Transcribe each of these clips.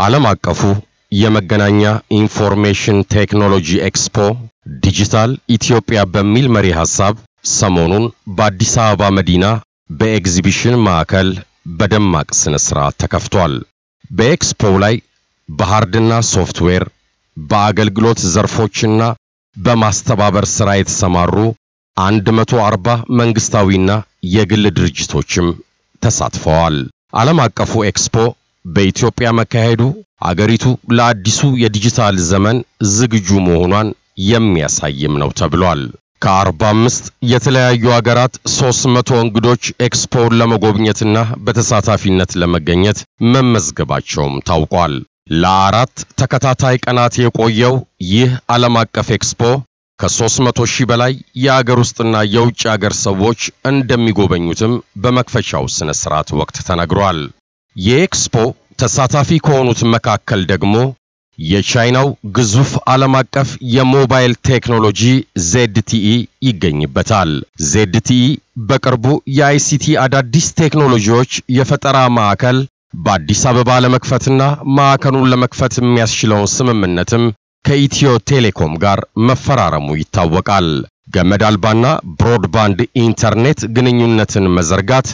Alamakafu, Yamaganania Information Technology Expo, Digital Ethiopia በሚል መሪ ሐሳብ ሰሞኑን በአዲስ አበባ መዲና በኤግዚቢሽን ማዕከል በደማቅ ስነ ስርዓት ተከፍቷል። በኤክስፖ ላይ በሃርድና ሶፍትዌር በአገልግሎት ዘርፎችና በማስተባበር ስራ የተሰማሩ 140 መንግስታዊና የግል ድርጅቶችም ተሳትፈዋል። አለማቀፉ ኤክስፖ በኢትዮጵያ መካሄዱ አገሪቱ ለአዲሱ የዲጂታል ዘመን ዝግጁ መሆኗን የሚያሳይም ነው ተብሏል። ከ45 የተለያዩ አገራት 300 እንግዶች ኤክስፖን ለመጎብኘትና በተሳታፊነት ለመገኘት መመዝገባቸውም ታውቋል። ለአራት ተከታታይ ቀናት የቆየው ይህ አለማቀፍ ኤክስፖ ከ300,000 በላይ የአገር ውስጥና የውጭ አገር ሰዎች እንደሚጎበኙትም በመክፈቻው ስነ ስርዓት ወቅት ተነግሯል። የኤክስፖ ተሳታፊ ከሆኑት መካከል ደግሞ የቻይናው ግዙፍ ዓለማቀፍ የሞባይል ቴክኖሎጂ ZTE ይገኝበታል። ZTE በቅርቡ የICT አዳዲስ ቴክኖሎጂዎች የፈጠራ ማዕከል በአዲስ አበባ ለመክፈትና ማዕከሉን ለመክፈት የሚያስችለው ስምምነትም ከኢትዮ ቴሌኮም ጋር መፈራረሙ ይታወቃል። ገመድ አልባና ብሮድባንድ ኢንተርኔት ግንኙነትን መዘርጋት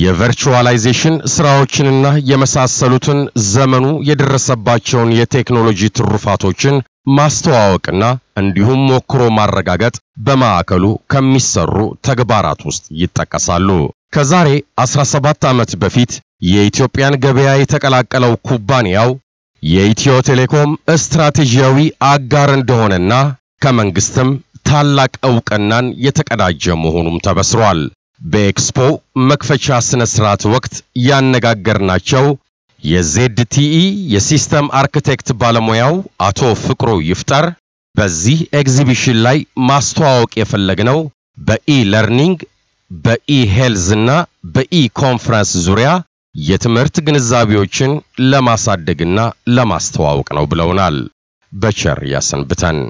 የቨርቹዋላይዜሽን ስራዎችንና የመሳሰሉትን ዘመኑ የደረሰባቸውን የቴክኖሎጂ ትሩፋቶችን ማስተዋወቅና እንዲሁም ሞክሮ ማረጋጋት በማዕከሉ ከሚሰሩ ተግባራት ውስጥ ይጠቀሳሉ። ከዛሬ 17 ዓመት በፊት የኢትዮጵያን ገበያ የተቀላቀለው ኩባንያው የኢትዮ ቴሌኮም ስትራቴጂያዊ አጋር እንደሆነና ከመንግስትም ታላቅ ዕውቅናን የተቀዳጀ መሆኑም ተበስሯል። በኤክስፖ መክፈቻ ስነ ስርዓት ወቅት ያነጋገርናቸው የZTE የሲስተም አርክቴክት ባለሙያው አቶ ፍቅሩ ይፍጠር በዚህ ኤግዚቢሽን ላይ ማስተዋወቅ የፈለግነው በኢ-ለርኒንግ በኢ-ሄልዝና በኢ-ኮንፈረንስ ዙሪያ የትምህርት ግንዛቤዎችን ለማሳደግና ለማስተዋወቅ ነው ብለውናል። በቸር ያሰንብተን።